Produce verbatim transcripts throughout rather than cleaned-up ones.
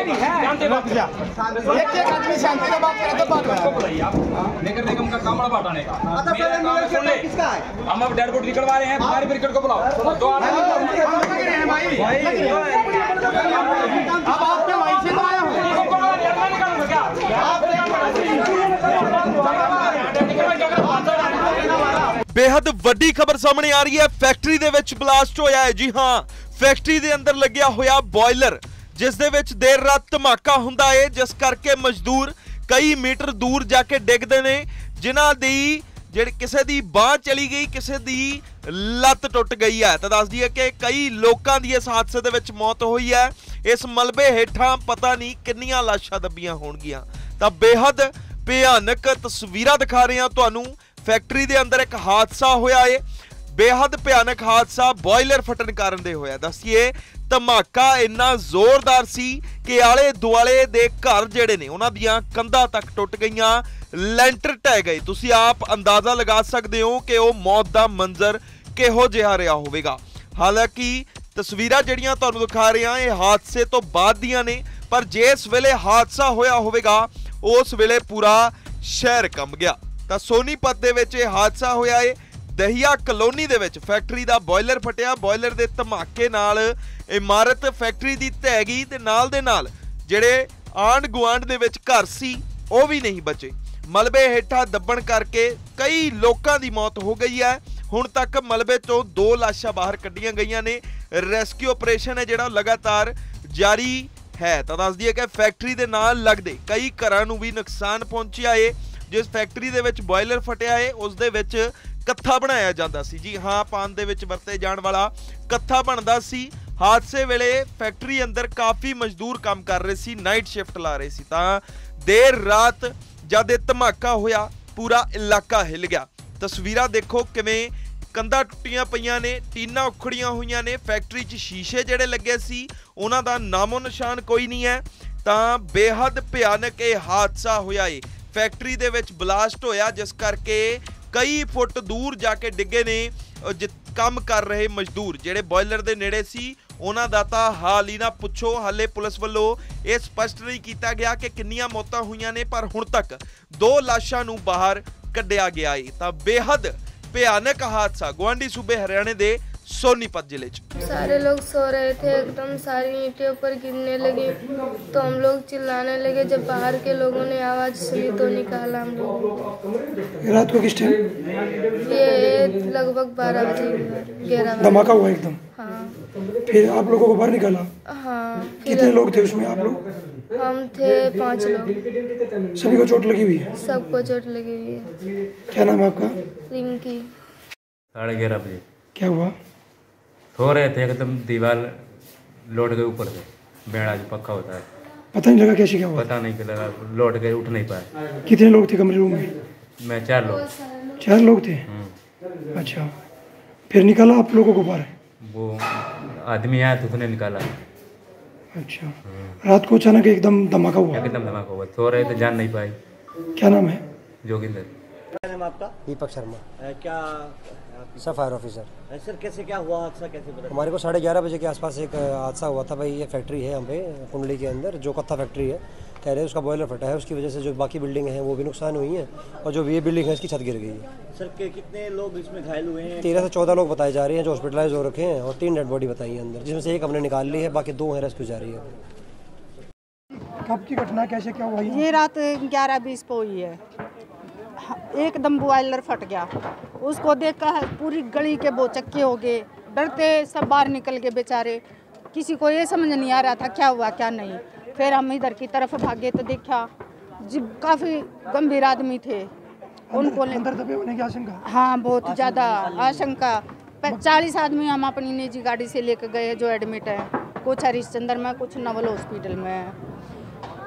आदमी शांति से बात करे तो बात नगर निगम का काम बांटाने का हम अब डेड बोर्ड निकलवा रहे हैं हमारे ब्रिकेट को बुलाओ तो आप आपने वहीं से तो आया हो क्या बेहद वड्डी खबर सामने आ रही है। फैक्ट्री दे विच ब्लास्ट होया है। जी हां, फैक्ट्री दे अंदर लग्या होया बॉयलर जिस दे विच देर रात धमाका हुंदा है, जिस करके मजदूर कई मीटर दूर जाके डिगदे ने, जिन्हां दी जिहड़ी किसी दी बांह चली गई, किसी दी लत्त टुट गई है। तो दस दी है कि कई लोगों की इस हादसे दे विच मौत हुई है। इस मलबे हेठां पता नहीं कितनियां लाशां दबियां होणगियां। तां बेहद भयानक तस्वीरां दिखा रहे हैं तुहानूं। फैक्ट्री दे अंदर एक हादसा होया है, बेहद भयानक हादसा बॉयलर फटन कारण दे होया। दसीए धमाका इन्ना जोरदार सी कि आले दुआले दे घर जिहड़े ने उन्हां दीयां कंधां तक टुट गईयां, लैंटर ढह गए। तुसीं आप अंदाज़ा लगा सकदे हो कि वो मौत दा मंजर किहो जिहा रहा होवेगा। हालांकि तस्वीरां जिहड़ियां तुहानूं दिखा रहे हैं ये हादसे तो बाद दीयां ने, पर जिस वेले हादसा होया होवेगा उस वेले पूरा शहर कंब गया। तो सोनीपत दे विच हादसा होया है। दहिया कलोनी दे विच फैक्ट्री का बॉयलर फटिया, बॉयलर के धमाके नाल इमारत फैक्ट्री की ढह गई ते नाल दे नाल जिहड़े आंढ गुआंढ दे विच घर सी वो भी नहीं बचे। मलबे हेठा दबण करके कई लोगों की मौत हो गई है। हुण तक मलबे तो दो लाशां बाहर कड्डियां गईयां ने। रेस्क्यू ऑपरेशन है जिहड़ा लगातार जारी है। तो दस दईए कि फैक्ट्री के नाल लगदे कई घरां नूं भी नुकसान पहुंचिया है। जिस फैक्ट्री दे विच बॉयलर फटिया है उस दे विच कत्था बनाया जाता सी। जी हाँ, पान दे विच वरते जाण वाला कत्था बनदा सी। हादसे वेले फैक्ट्री अंदर काफ़ी मजदूर काम कर रहे सी, नाइट शिफ्ट ला रहे सी। तां देर रात जद धमाका होया पूरा इलाका हिल गया। तस्वीरां देखो किवें कंधा टुटियां पईयां ने, टीना उखड़ियां हुईयां ने, फैक्ट्री च शीशे जिहड़े लगे सी उन्हां दा नामो निशान कोई नहीं है। तां बेहद भयानक ये हादसा होया है। फैक्ट्री दे विच ब्लास्ट होया जिस करके कई फुट दूर जाके डिगे ने जित काम कर रहे मजदूर जिहड़े बॉयलर दे नेड़े सी। उन्हां दा तां हाल ही ना पुछो। हाले पुलिस वल्लों यह स्पष्ट नहीं किया गया कि कितनियां मौतां हुईयां ने, पर हुण तक दो लाशां नूं बाहर कढ़िया गया है। तां बेहद भयानक हादसा गुआंढी सूबे हरियाणे दे सोनीपत जिले च। सारे लोग सो रहे थे, एकदम सारी ईंटें ऊपर गिरने लगी तो हम लोग चिल्लाने लगे। जब बाहर के लोगों ने आवाज सुनी तो निकाला हम लोग। रात को किस टाइम? ये लगभग बारह बजे ग्यारह धमाका हुआ एकदम। हाँ, फिर आप लोगों को बाहर निकाला? हाँ। कितने लोग थे उसमें आप लोग? हम थे पांच लोग। सभी को चोट लगी हुई है? सबको चोट लगी हुई है। क्या नाम है आपका? रिंकी। साढ़े ग्यारह बजे क्या हुआ? सो रहे थे, एकदम दीवार लौट गए ऊपर से। बेड़ा जो पक्का होता है पता नहीं लगा कैसे क्या हुआ? पता नहीं लगा, लौट गए, उठ नहीं पाए। कितने लोग थे कमरे रूम में? मैं चार लोग। चार लोग थे? अच्छा, फिर निकाला आप लोगों को बाहर? वो आदमी आया तो उसने निकाला। अच्छा, रात को अचानक एकदम धमाका हुआ? एकदम धमाका हुआ, सो रहे थे, जान नहीं पाई। क्या नाम है? जोगिंदर। क्या नाम आपका? दीपक शर्मा। क्या सर? Fire officer. सर कैसे क्या हुआ हादसा, कैसे पता? हमारे को साढ़े ग्यारह बजे के आसपास एक हादसा हुआ था। भाई ये फैक्ट्री है हम पे कुंडली के अंदर, जो कत्था फैक्ट्री है कह रहे उसका बॉयलर फटा है। उसकी वजह से जो बाकी बिल्डिंग है वो भी नुकसान हुई है और जो ये बिल्डिंग है इसकी छत गिर गई है। सर कितने लोग इसमें घायल हुए हैं? तेरह से चौदह लोग बताए जा रहे हैं जो हॉस्पिटलाइज हो रखे हैं और तीन डेड बॉडी बताई है अंदर, जिसमें से एक हमने निकाल ली है, बाकी दो है रेस्क्यू जा रही है। कब की घटना, कैसे क्या हुआ? ये रात ग्यारह बीस को हुई है। एकदम बॉयलर फट गया, उसको देखकर पूरी गली के बोचक्के हो गए, डरते सब बाहर निकल गए बेचारे। किसी को ये समझ नहीं आ रहा था क्या हुआ क्या नहीं। फिर हम इधर की तरफ भागे तो देखा जी काफ़ी गंभीर आदमी थे। उनको अंदर दबे होने की आशंका? हाँ, बहुत ज़्यादा आशंका। चालीस आदमी हम अपनी निजी गाड़ी से लेकर गए जो एडमिट है, कुछ हरिश्चंद्र में, कुछ नवल हॉस्पिटल में है।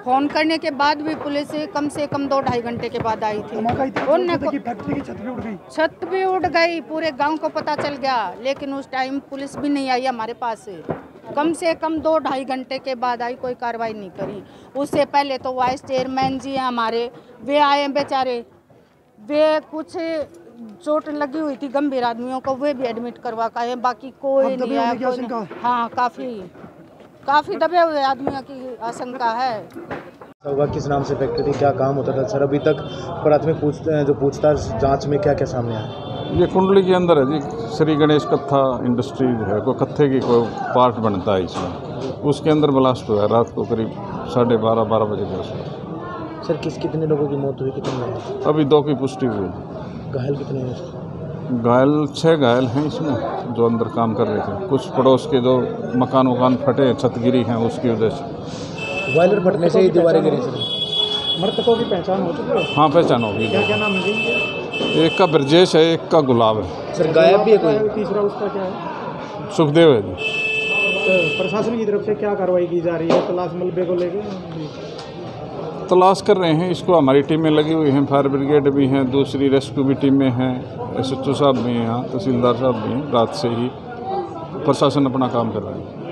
फ़ोन करने के बाद भी पुलिस कम से कम दो ढाई घंटे के बाद आई थी। उन्होंने की फैक्ट्री की छत भी उड़ गई? छत भी उड़ गई, पूरे गांव को पता चल गया, लेकिन उस टाइम पुलिस भी नहीं आई हमारे पास। कम से कम दो ढाई घंटे के बाद आई, कोई कार्रवाई नहीं करी। उससे पहले तो वाइस चेयरमैन जी हैं हमारे, वे आए हैं बेचारे, वे कुछ चोट लगी हुई थी गंभीर आदमियों को, वे भी एडमिट करवा कर आए। बाकी कोई नहीं आया। हाँ, काफ़ी काफ़ी दबे हुए आदमियों की आशंका है। हुआ किस नाम से फैक्ट्री थी, क्या काम होता था सर? अभी तक प्राथमिक पूछ जो पूछताछ जांच में क्या क्या सामने आया? ये कुंडली के अंदर है जी, श्री गणेश कत्था इंडस्ट्रीज है, कोई कत्थे की कोई पार्ट बनता है इसमें, उसके अंदर ब्लास्ट हुआ रात को करीब साढ़े बारह बारह बजे के आसपास। सर किस कितने लोगों की मौत हुई, कितने? अभी दो की पुष्टि हुई। घायल कितने हैं? घायल छः घायल हैं इसमें जो अंदर काम कर रहे थे, कुछ पड़ोस के जो मकान वकान फटे छत गिरी हैं उसकी वजह से, बॉयलर फटने से ही दीवारें गिरी। मृतकों की पहचान हो चुकी है? हाँ पहचान होगी। क्या क्या नाम है? एक का ब्रजेश है, एक का गुलाब है। सर गायब भी है कोई? तीसरा उसका क्या है? सुखदेव है जी। तो प्रशासन की तरफ से क्या कार्रवाई की जा रही है तलाश मलबे को लेकर? तलाश कर रहे हैं इसको, हमारी टीमें लगी हुई हैं, फायर ब्रिगेड भी हैं, दूसरी रेस्क्यू भी टीमें हैं, एस एच ओ साहब भी हैं, यहाँ तहसीलदार साहब भी हैं। रात से ही प्रशासन अपना काम कर रहे हैं।